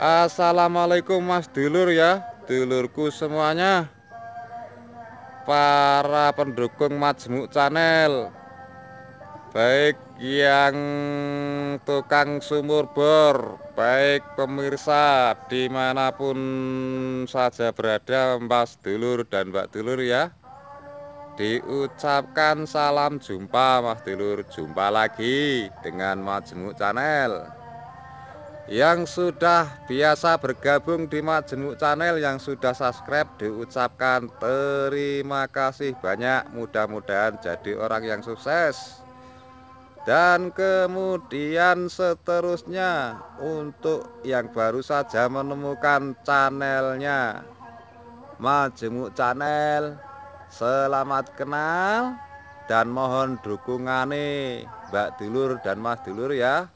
Assalamualaikum Mas Dulur ya, dulurku semuanya, para pendukung Majemuk Channel, baik yang tukang sumur bor, baik pemirsa dimanapun saja berada, Mas Dulur dan Mbak Dulur ya, diucapkan salam jumpa Mas Dulur. Jumpa lagi dengan Majemuk Channel. Yang sudah biasa bergabung di Majemuk Channel, yang sudah subscribe, diucapkan terima kasih banyak. Mudah-mudahan jadi orang yang sukses. Dan kemudian seterusnya, untuk yang baru saja menemukan channelnya Majemuk Channel, selamat kenal dan mohon dukungannya Mbak Dulur dan Mas Dulur ya.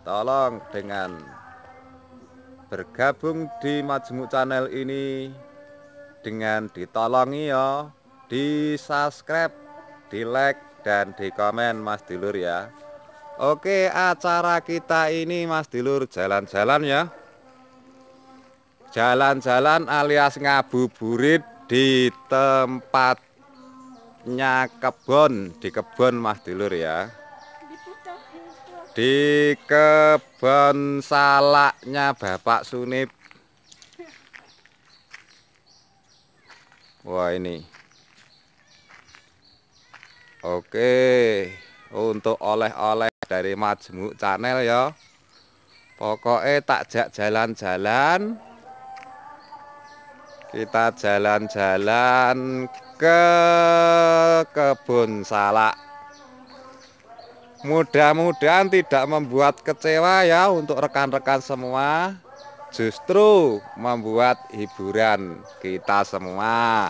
Tolong dengan bergabung di Majemuk Channel ini dengan ditolongi ya, di subscribe, di like dan di komen Mas Dulur ya. Oke, acara kita ini Mas Dulur jalan-jalan ya, jalan-jalan alias ngabuburit di tempatnya kebon, di kebon Mas Dulur ya, di kebun salaknya Bapak Sunip. Wah ini, oke, untuk oleh-oleh dari Majemuk Channel ya. Pokoknya takjak jalan-jalan, kita jalan-jalan ke kebun salak. Mudah-mudahan tidak membuat kecewa ya untuk rekan-rekan semua, justru membuat hiburan kita semua.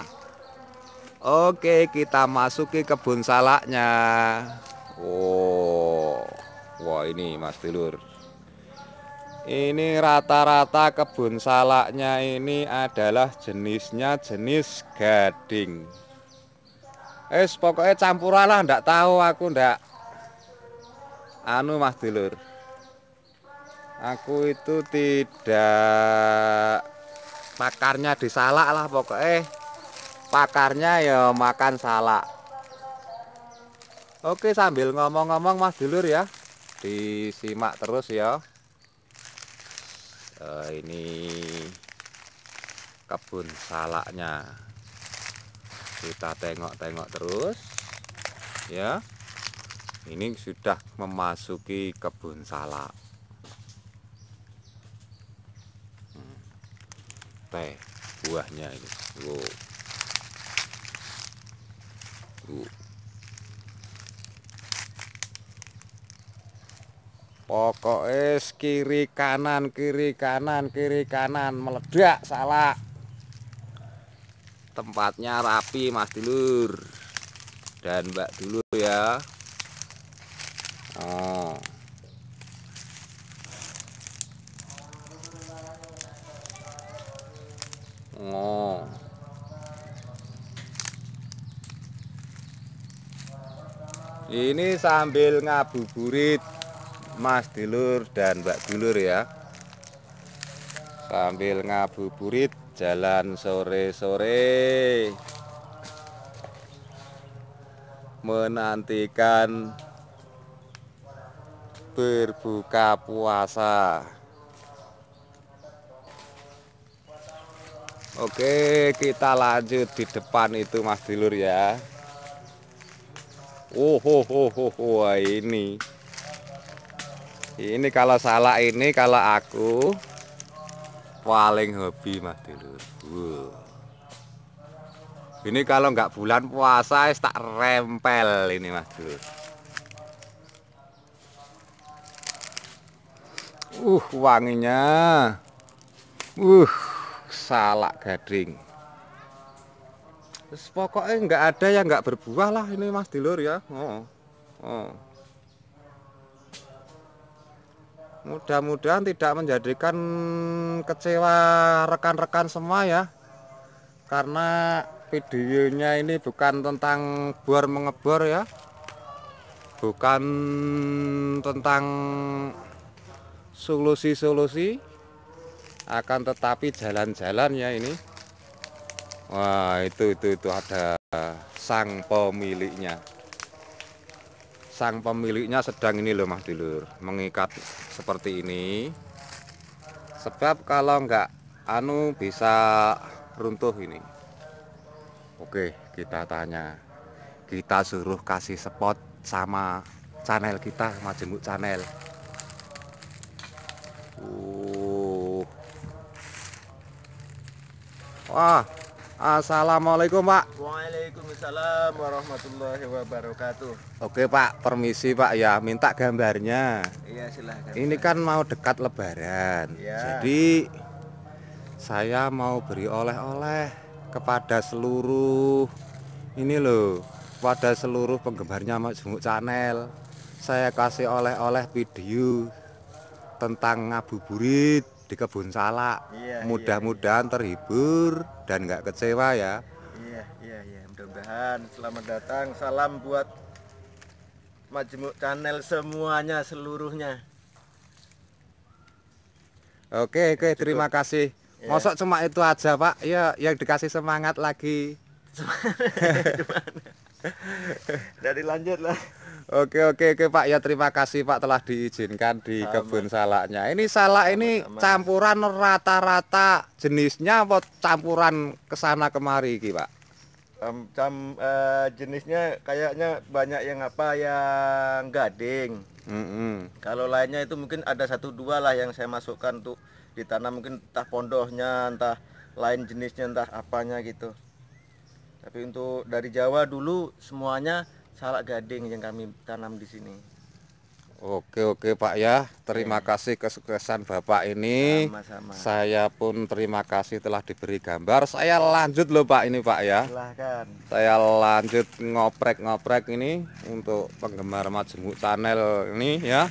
Oke, kita masuki kebun salaknya. Oh, wah ini Mas Dulur, ini rata-rata kebun salaknya ini adalah jenisnya jenis gading. Pokoknya campuran lah, ndak tahu aku ndak. Mas Dulur, aku itu tidak pakarnya di salak lah, pokoknya pakarnya ya makan salak. Oke, sambil ngomong-ngomong Mas Dulur ya, disimak terus ya. Ini kebun salaknya, kita tengok-tengok terus ya. Ini sudah memasuki kebun salak. Teh buahnya ini. Wow. Pokoknya kiri kanan, kiri kanan, kiri kanan, meledak salak. Tempatnya rapi Mas Dulur dan Mbak Dulur ya. Oh. Oh. Ini sambil ngabuburit Mas Dulur dan Mbak Dulur ya, sambil ngabuburit jalan sore-sore menantikan berbuka puasa. Oke, kita lanjut di depan itu Mas Dulur ya. Wah ini, ini kalau salak ini kalau aku paling hobi Mas Dulur. Wow. Ini kalau nggak bulan puasa tak rempel ini Mas Dulur. Wanginya, salak gading. Terus pokoknya nggak ada yang nggak berbuah lah ini Mas Dulur ya. Mudah-mudahan tidak menjadikan kecewa rekan-rekan semua ya, karena videonya ini bukan tentang bor mengebor ya, bukan tentang solusi-solusi, akan tetapi jalan-jalannya ini, wah itu ada sang pemiliknya. Sang pemiliknya sedang ini loh Mas Dulur, mengikat seperti ini. Sebab kalau enggak bisa runtuh ini. Oke, kita tanya. Kita suruh kasih spot sama channel kita, Majemuk Channel. Wah, assalamualaikum Pak. Waalaikumsalam warahmatullahi wabarakatuh. Oke Pak, permisi Pak ya, minta gambarnya. Iya silahkan. Ini kan mau dekat Lebaran, ya. Jadi saya mau beri oleh-oleh kepada seluruh ini loh, pada seluruh penggemarnya Majemuk Channel. Saya kasih oleh-oleh video tentang ngabuburit di kebun salak. Iya, mudah-mudahan iya, terhibur dan nggak kecewa ya. Iya, mudah-mudahan. Selamat datang, salam buat Majemuk Channel semuanya seluruhnya. Oke, terima kasih. Iya. Mosok cuma itu aja Pak, ya yang dikasih semangat lagi. Dari lanjutlah. Oke Pak ya, terima kasih Pak telah diizinkan di kebun salaknya. Ini salak ini campuran rata-rata jenisnya apa campuran kesana kemari iki Pak? Jenisnya kayaknya banyak yang yang gading. Kalau lainnya itu mungkin ada 1-2 lah yang saya masukkan untuk ditanam, mungkin entah pondohnya, entah lain jenisnya, entah apanya gitu. Tapi untuk dari Jawa dulu semuanya salak gading yang kami tanam di sini. Oke Pak ya, terima kasih kesuksesan Bapak ini. Sama-sama. Saya pun terima kasih telah diberi gambar. Saya lanjut loh Pak ini Pak ya. Silahkan. Saya lanjut ngoprek-ngoprek ini untuk penggemar Majemuk Channel ini ya.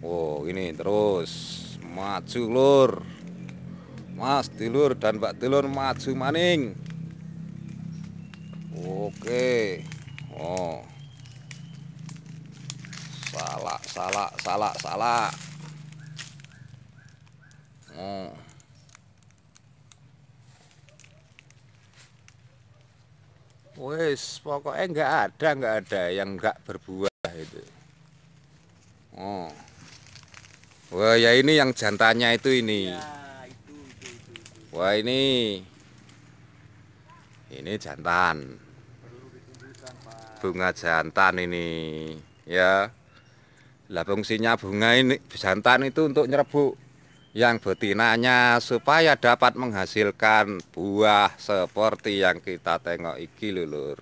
Wow, ini terus maju lur, Mas Dulur dan Mbak Dulur maju maning. Oke. Salak. Wes, pokoknya nggak ada yang nggak berbuah itu. Wah, ya ini yang jantannya itu ini. Ya, itu. Wah, ini jantan. Bunga jantan ini ya. Lah fungsinya bunga ini jantan itu untuk nyerebuk yang betinanya supaya dapat menghasilkan buah seperti yang kita tengok iki lulur.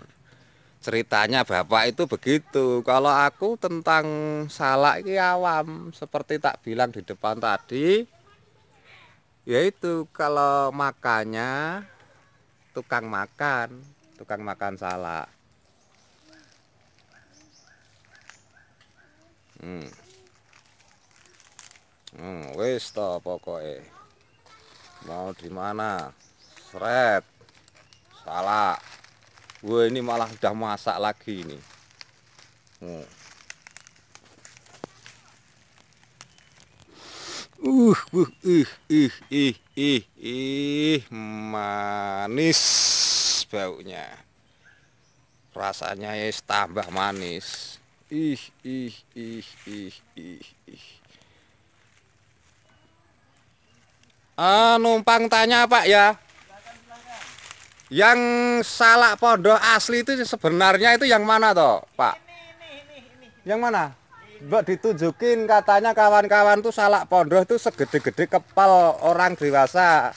Ceritanya Bapak itu begitu. Kalau aku tentang salak iki awam, seperti tak bilang di depan tadi. Yaitu kalau makannya tukang makan salak. Wis toh pokoknya mau dimana seret salak. Wah, ini malah udah masak lagi ini. Manis baunya. Rasanya ya tambah manis. Numpang tanya Pak ya. Silahkan. Yang salak pondoh asli itu sebenarnya itu yang mana toh Pak? Ini. Yang mana? Ini. Mbak ditunjukin katanya kawan-kawan tuh salak pondoh tuh segede-gede kepal orang dewasa.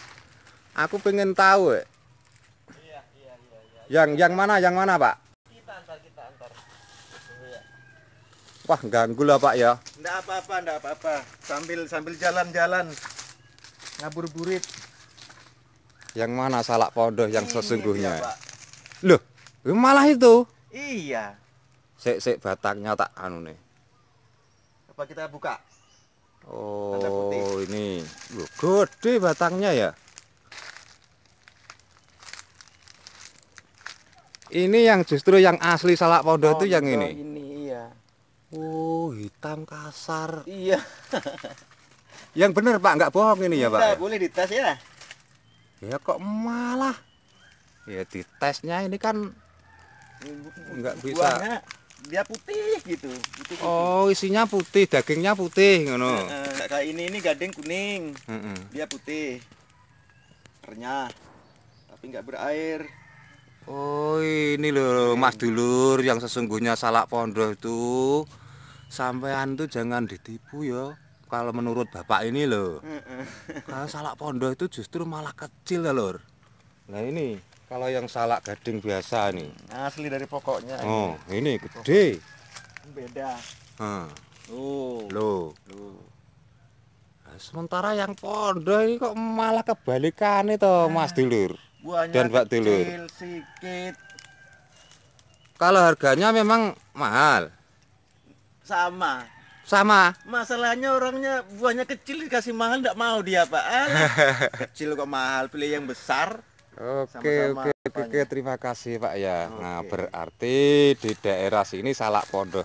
Aku pengen tahu. Iya. Yang mana Pak? Kita antar. Wah, ganggu lah Pak ya. Enggak apa-apa. Sambil jalan-jalan ngabuburit. Yang mana salak pondoh yang sesungguhnya? Loh, malah itu. Iya. Sik batangnya tak anu nih. Apa kita buka? Oh, ini. Loh, gede batangnya ya. Ini yang justru yang asli salak pondoh itu yang ini. Ini iya. Hitam kasar. Iya. Yang bener Pak, nggak bohong ini ya Pak. Tidak boleh dites ya. Ya kok malah. Ya ditesnya ini kan nggak bisa. Dia putih gitu, putih. Oh isinya putih, dagingnya putih ngono. Kayak ini gading kuning. Dia putih. Renyah. Tapi nggak berair. Oh ini loh Mas Dulur, yang sesungguhnya salak pondoh itu sampean tuh jangan ditipu ya. Kalau menurut bapak ini loh, kalau salak pondoh itu justru malah kecil ya lor. Nah ini kalau yang salak gading biasa nih, asli dari pokoknya. Oh ini gede. Beda. Loh. Nah, sementara yang pondoh ini kok malah kebalikannya toh Mas Dulur. Buahnya dan Pak Dulur sedikit. Kalau harganya memang mahal. Sama. Sama. Masalahnya orangnya buahnya kecil dikasih mahal enggak mau dia, Pak. Kecil kok mahal, pilih yang besar. Oke, terima kasih, Pak ya. Okay. Nah, berarti di daerah sini salak pondoh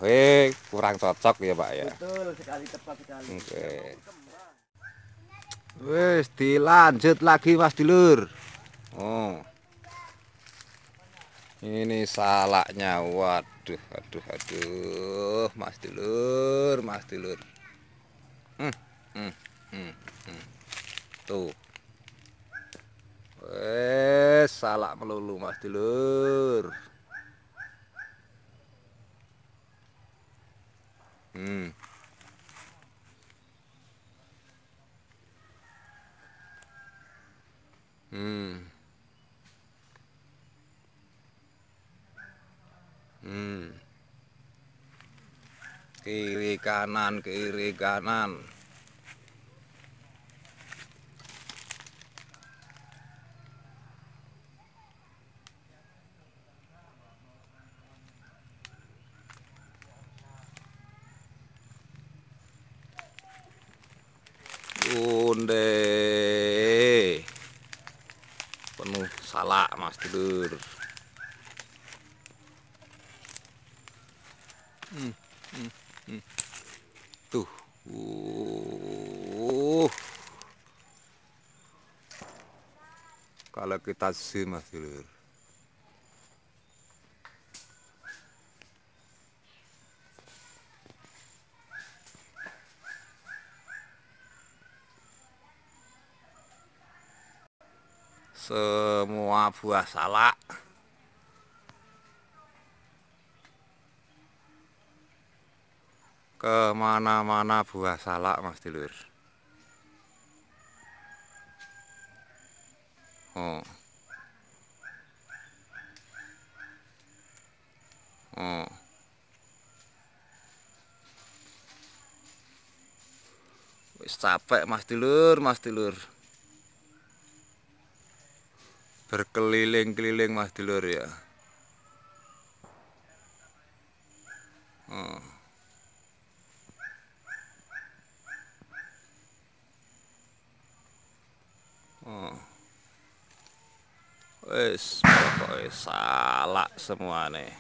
kurang cocok ya, Pak ya. Betul, sekali tepat sekali. Okay. Wes, dilanjut lagi Mas Dulur. Oh, ini salaknya, waduh, aduh, Mas Dulur, Mas Dulur. Tuh, wes salak melulu Mas Dulur. Kiri kanan, kiri kanan. Unde. Penuh salak Mas Dulur. Tuh, kalau kita zoom Mas Dulur, semua buah salak. Kemana-mana buah salak Mas Dulur. Wis capek Mas Dulur, Mas Dulur. Berkeliling-keliling Mas Dulur ya. Wis pokoknya salak semua nih.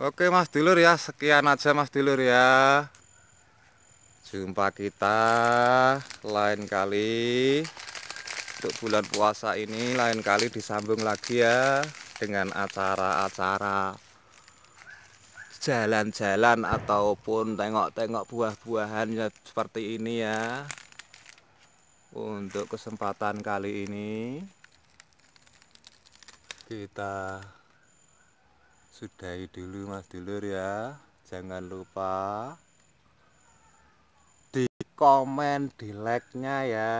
Oke Mas Dulur ya, sekian aja Mas Dulur ya. Jumpa kita lain kali. Untuk bulan puasa ini lain kali disambung lagi ya, dengan acara-acara jalan-jalan ataupun tengok-tengok buah-buahan ya, seperti ini ya. Untuk kesempatan kali ini kita sudahi dulu Mas Dulur ya. Jangan lupa di komen, di like-nya ya.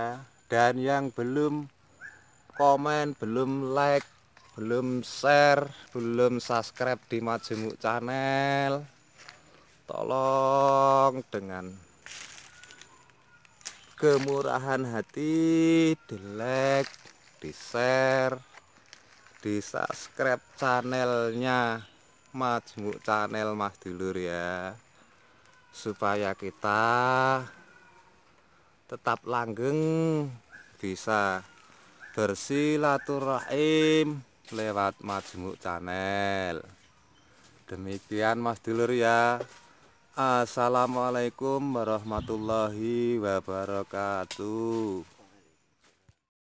Dan yang belum komen, belum like, belum share, belum subscribe di Majemuk Channel, tolong dengan kemurahan hati di like, di share, di subscribe channelnya Majemuk Channel Mas Dulur ya. supaya kita tetap langgeng, bisa bersilaturahim lewat Majemuk Channel. Demikian Mas Dulur ya. Assalamualaikum warahmatullahi wabarakatuh.